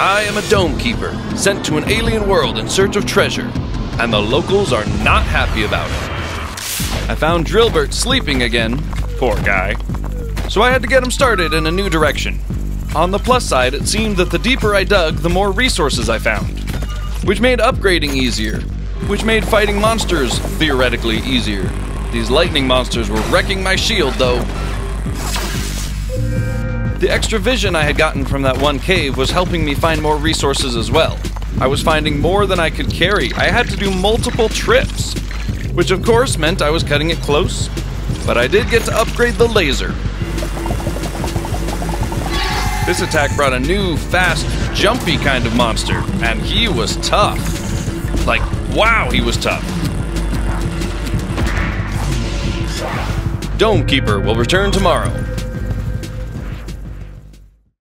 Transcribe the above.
I am a Dome Keeper, sent to an alien world in search of treasure, and the locals are not happy about it. I found Drillbert sleeping again, poor guy, so I had to get him started in a new direction. On the plus side, it seemed that the deeper I dug, the more resources I found, which made upgrading easier, which made fighting monsters theoretically easier. These lightning monsters were wrecking my shield, though. The extra vision I had gotten from that one cave was helping me find more resources as well. I was finding more than I could carry. I had to do multiple trips, which of course meant I was cutting it close, but I did get to upgrade the laser. This attack brought a new, fast, jumpy kind of monster, and he was tough. Like, wow, he was tough. Dome Keeper will return tomorrow.